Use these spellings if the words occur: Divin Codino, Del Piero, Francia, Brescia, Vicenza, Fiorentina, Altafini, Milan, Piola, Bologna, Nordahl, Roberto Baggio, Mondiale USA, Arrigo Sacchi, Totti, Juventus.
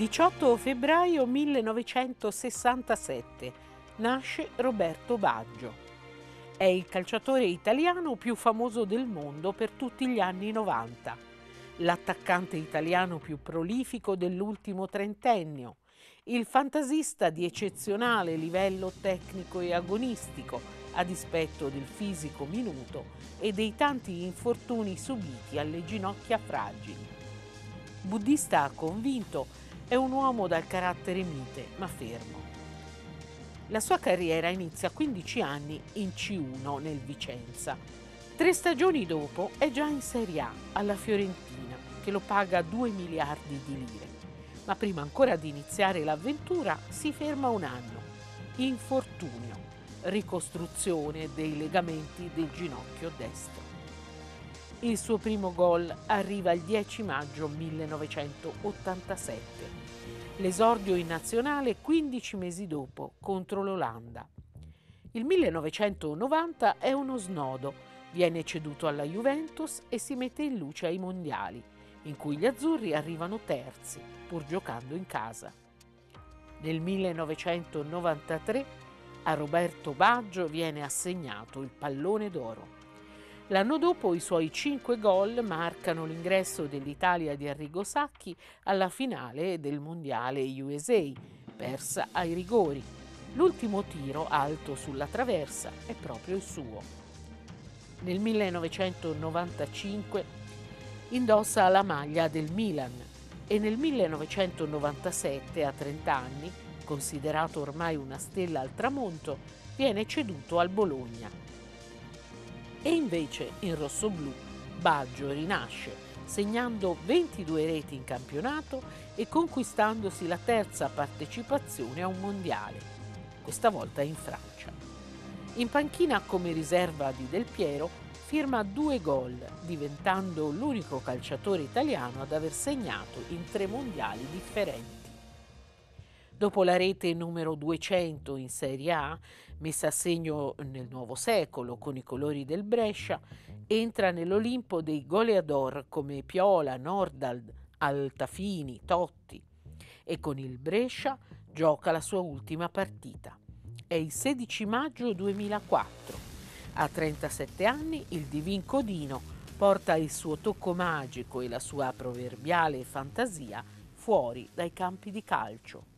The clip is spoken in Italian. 18 febbraio 1967 nasce Roberto Baggio. È il calciatore italiano più famoso del mondo per tutti gli anni 90, l'attaccante italiano più prolifico dell'ultimo trentennio, il fantasista di eccezionale livello tecnico e agonistico, a dispetto del fisico minuto e dei tanti infortuni subiti alle ginocchia fragili. Buddista convinto, è un uomo dal carattere mite ma fermo. La sua carriera inizia a 15 anni in C1 nel Vicenza. 3 stagioni dopo è già in Serie A alla Fiorentina, che lo paga 2 miliardi di lire. Ma prima ancora di iniziare l'avventura si ferma un anno. Infortunio, ricostruzione dei legamenti del ginocchio destro. Il suo primo gol arriva il 10 maggio 1987. L'esordio in nazionale 15 mesi dopo contro l'Olanda. Il 1990 è uno snodo, viene ceduto alla Juventus e si mette in luce ai mondiali, in cui gli azzurri arrivano terzi, pur giocando in casa. Nel 1993 a Roberto Baggio viene assegnato il pallone d'oro. L'anno dopo i suoi 5 gol marcano l'ingresso dell'Italia di Arrigo Sacchi alla finale del Mondiale USA, persa ai rigori. L'ultimo tiro alto sulla traversa è proprio il suo. Nel 1995 indossa la maglia del Milan e nel 1997, a 30 anni, considerato ormai una stella al tramonto, viene ceduto al Bologna. E invece in rossoblù Baggio rinasce, segnando 22 reti in campionato e conquistandosi la 3ª partecipazione a un mondiale, questa volta in Francia. In panchina come riserva di Del Piero firma 2 gol, diventando l'unico calciatore italiano ad aver segnato in 3 mondiali differenti. Dopo la rete numero 200 in Serie A, messa a segno nel nuovo secolo con i colori del Brescia, entra nell'Olimpo dei goleador come Piola, Nordahl, Altafini, Totti e con il Brescia gioca la sua ultima partita. È il 16 maggio 2004. A 37 anni il Divin Codino porta il suo tocco magico e la sua proverbiale fantasia fuori dai campi di calcio.